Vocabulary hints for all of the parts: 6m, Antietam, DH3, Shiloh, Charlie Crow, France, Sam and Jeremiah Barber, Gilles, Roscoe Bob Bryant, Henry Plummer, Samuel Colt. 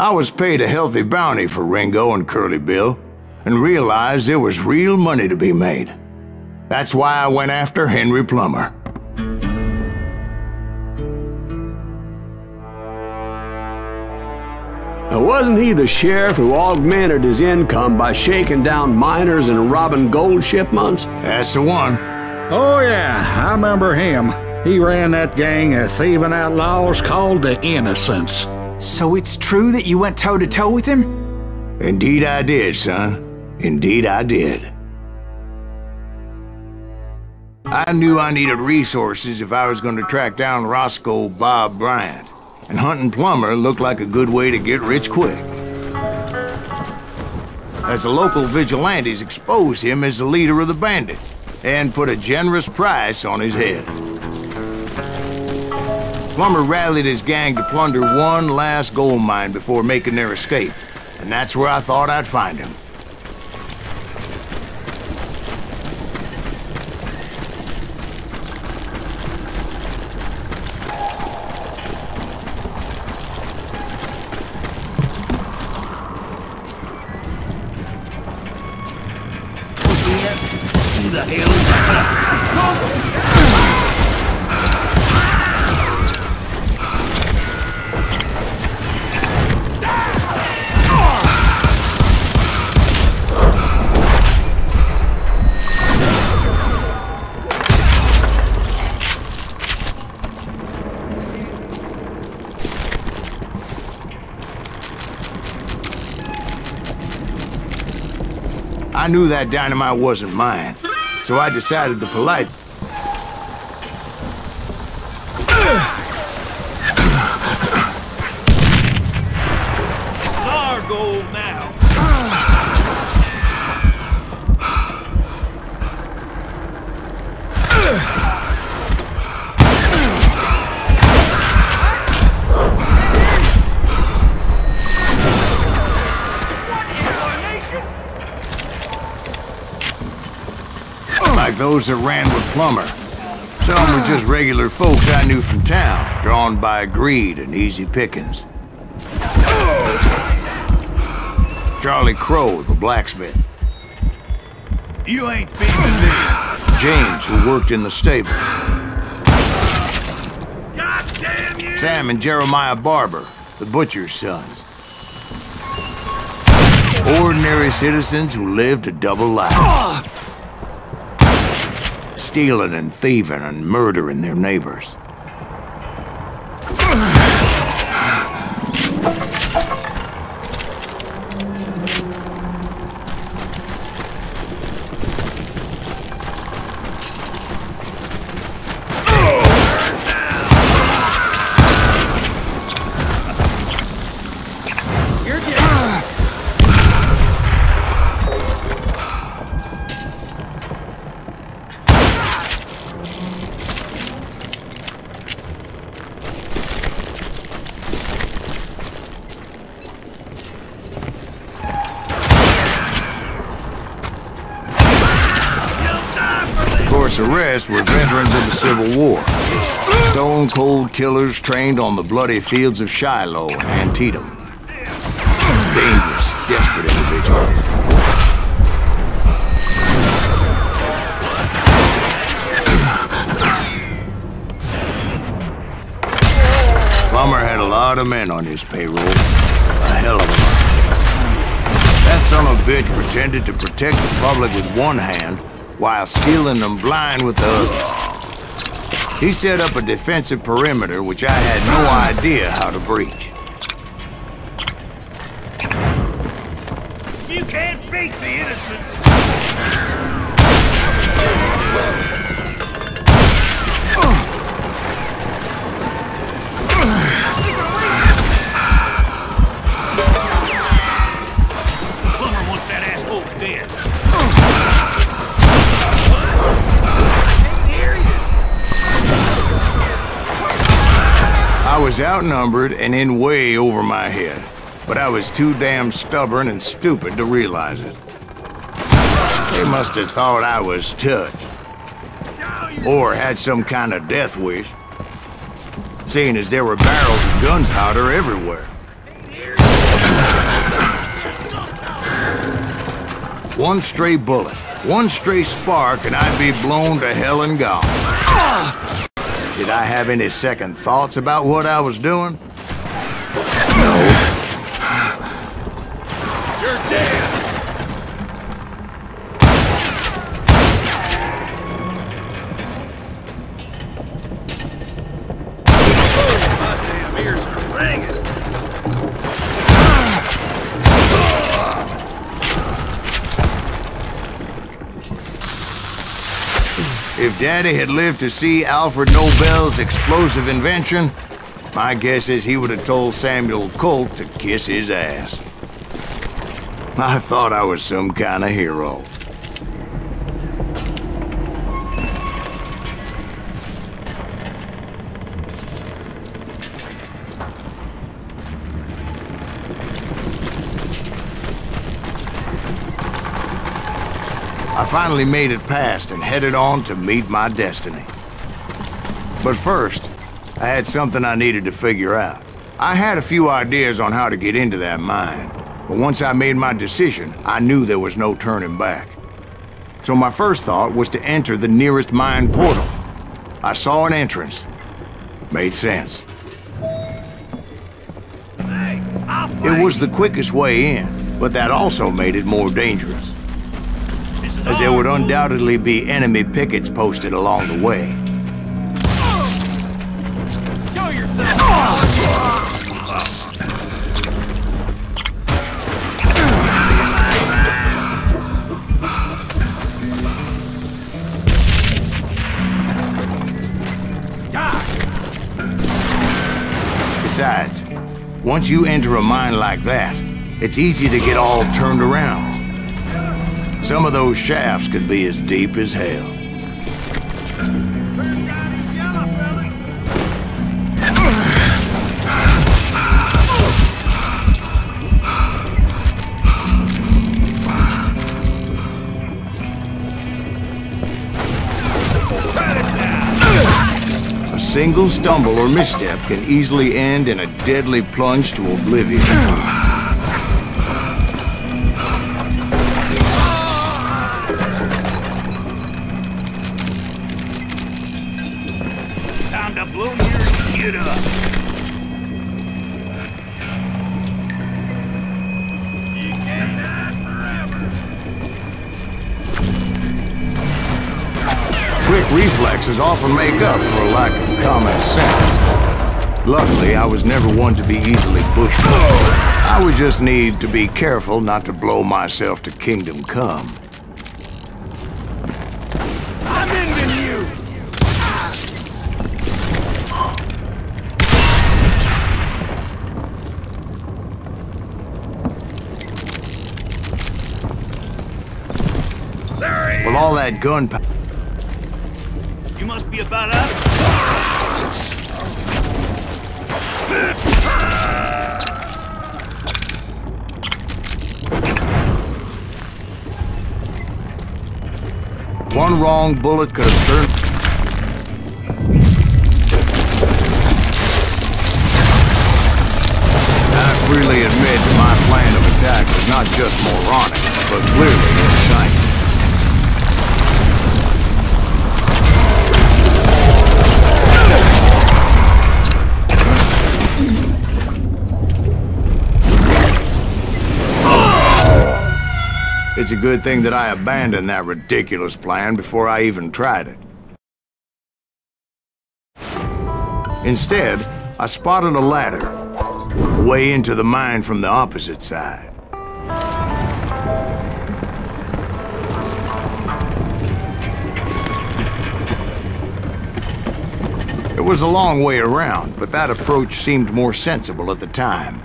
I was paid a healthy bounty for Ringo and Curly Bill and realized there was real money to be made. That's why I went after Henry Plummer. Now, wasn't he the sheriff who augmented his income by shaking down miners and robbing gold shipments? That's the one. Oh yeah, I remember him. He ran that gang of thieving outlaws called the Innocents. So it's true that you went toe-to-toe with him? Indeed I did, son. Indeed I did. I knew I needed resources if I was going to track down Roscoe Bob Bryant. And hunting Plummer looked like a good way to get rich quick. As the local vigilantes exposed him as the leader of the bandits and put a generous price on his head. Plummer rallied his gang to plunder one last gold mine before making their escape, and that's where I thought I'd find him. I knew that dynamite wasn't mine, so I decided the polite those that ran with Plummer. Some were just regular folks I knew from town, drawn by greed and easy pickings. Charlie Crow, the blacksmith. You ain't being deceived. James, who worked in the stable. God damn you! Sam and Jeremiah Barber, the butcher's sons. Ordinary citizens who lived a double life. Stealing and thieving and murdering their neighbors. The rest were veterans of the Civil War, stone-cold killers trained on the bloody fields of Shiloh and Antietam. Dangerous, desperate individuals. Plummer had a lot of men on his payroll, a hell of a lot. That son of a bitch pretended to protect the public with one hand while stealing them blind with the others. He set up a defensive perimeter which I had no idea how to breach. You can't beat the Innocents! Plummer wants that asshole dead. I was outnumbered and in way over my head, but I was too damn stubborn and stupid to realize it. They must have thought I was touched, or had some kind of death wish, seeing as there were barrels of gunpowder everywhere. One stray bullet, one stray spark, and I'd be blown to hell and gone. Did I have any second thoughts about what I was doing? No. You're dead. My damn ears are ringing. If Daddy had lived to see Alfred Nobel's explosive invention, my guess is he would have told Samuel Colt to kiss his ass. I thought I was some kind of hero. I finally made it past and headed on to meet my destiny. But first, I had something I needed to figure out. I had a few ideas on how to get into that mine, but once I made my decision, I knew there was no turning back. So my first thought was to enter the nearest mine portal. I saw an entrance. Made sense. It was the quickest way in, but that also made it more dangerous, as there would undoubtedly be enemy pickets posted along the way. Show yourself! Besides, once you enter a mine like that, it's easy to get all turned around. Some of those shafts could be as deep as hell. A single stumble or misstep can easily end in a deadly plunge to oblivion. Reflexes often make up for a lack of common sense. Luckily, I was never one to be easily pushed by. I would just need to be careful not to blow myself to kingdom come. I'm ending you! There he is. With all that gunpowder, must be about out of it. One wrong bullet could have turned. I freely admit that my plan of attack was not just moronic, but clearly insane. It's a good thing that I abandoned that ridiculous plan before I even tried it. Instead, I spotted a ladder, a way into the mine from the opposite side. It was a long way around, but that approach seemed more sensible at the time.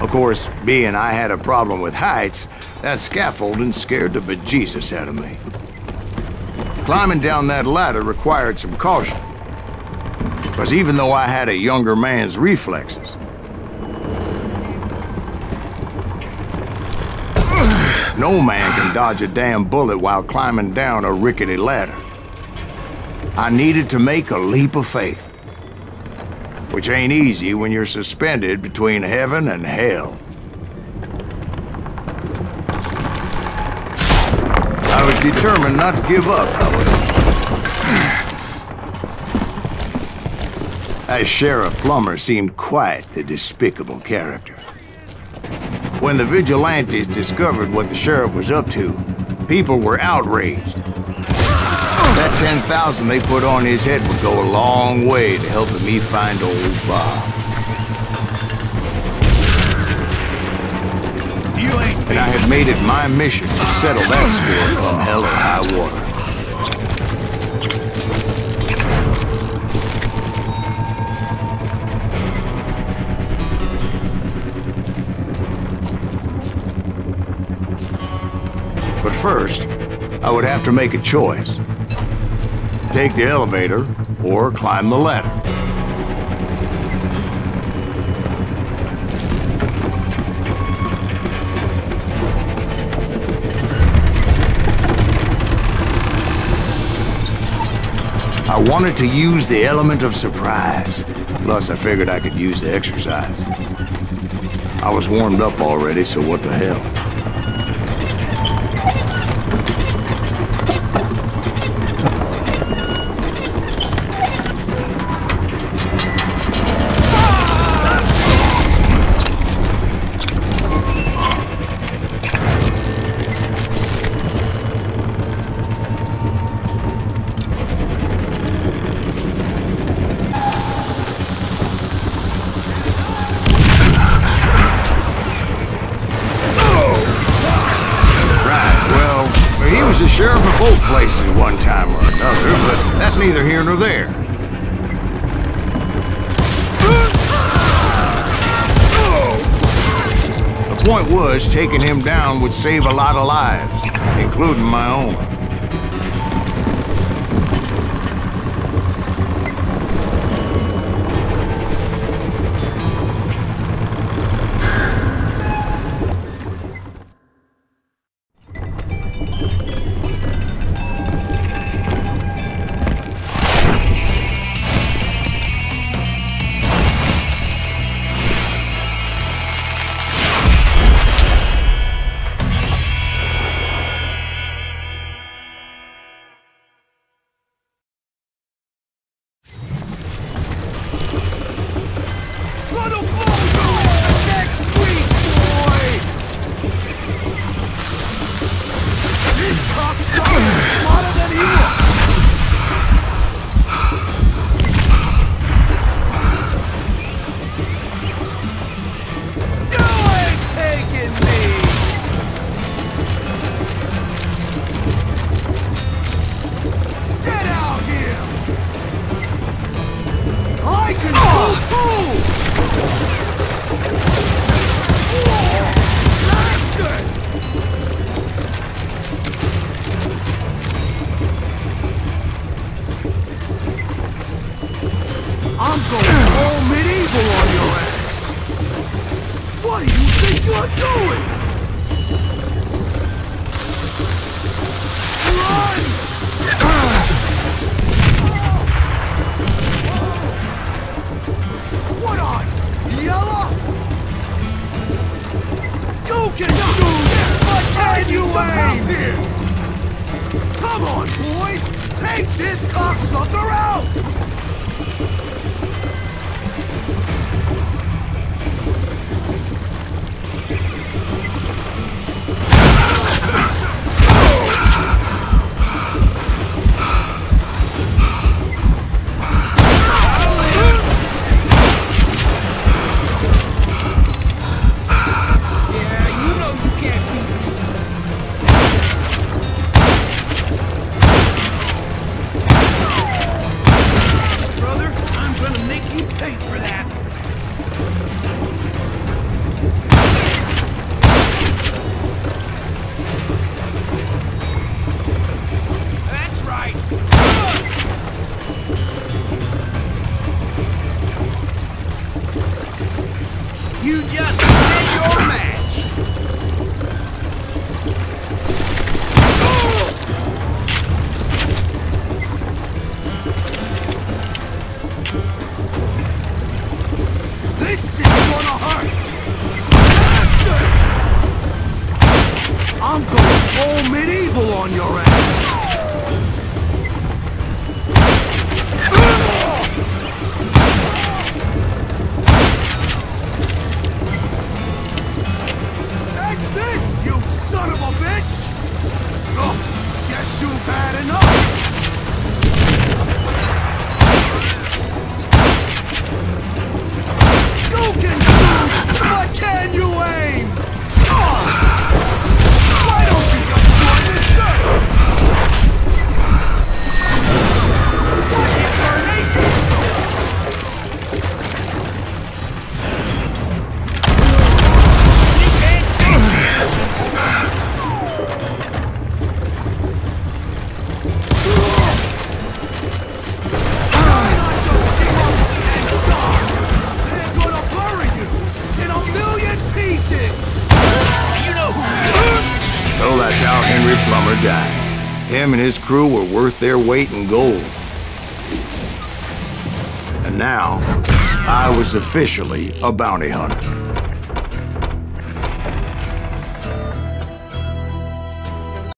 Of course, being I had a problem with heights, that scaffolding scared the bejesus out of me. Climbing down that ladder required some caution, because even though I had a younger man's reflexes, no man can dodge a damn bullet while climbing down a rickety ladder. I needed to make a leap of faith. which ain't easy when you're suspended between heaven and hell. I was determined not to give up, however. As Sheriff Plummer seemed quite the despicable character. When the vigilantes discovered what the sheriff was up to, people were outraged. That 10,000 they put on his head would go a long way to helping me find old Bob. And I had made it my mission to settle that score from hell or high water. But first, I would have to make a choice. Take the elevator or climb the ladder. I wanted to use the element of surprise. Plus, I figured I could use the exercise. I was warmed up already, so what the hell? Neither here nor there. The point was, taking him down would save a lot of lives, including my own. on your ass. That's this, you son of a bitch! Oh, guess you've had enough! Henry Plummer died. Him and his crew were worth their weight in gold. And now, I was officially a bounty hunter.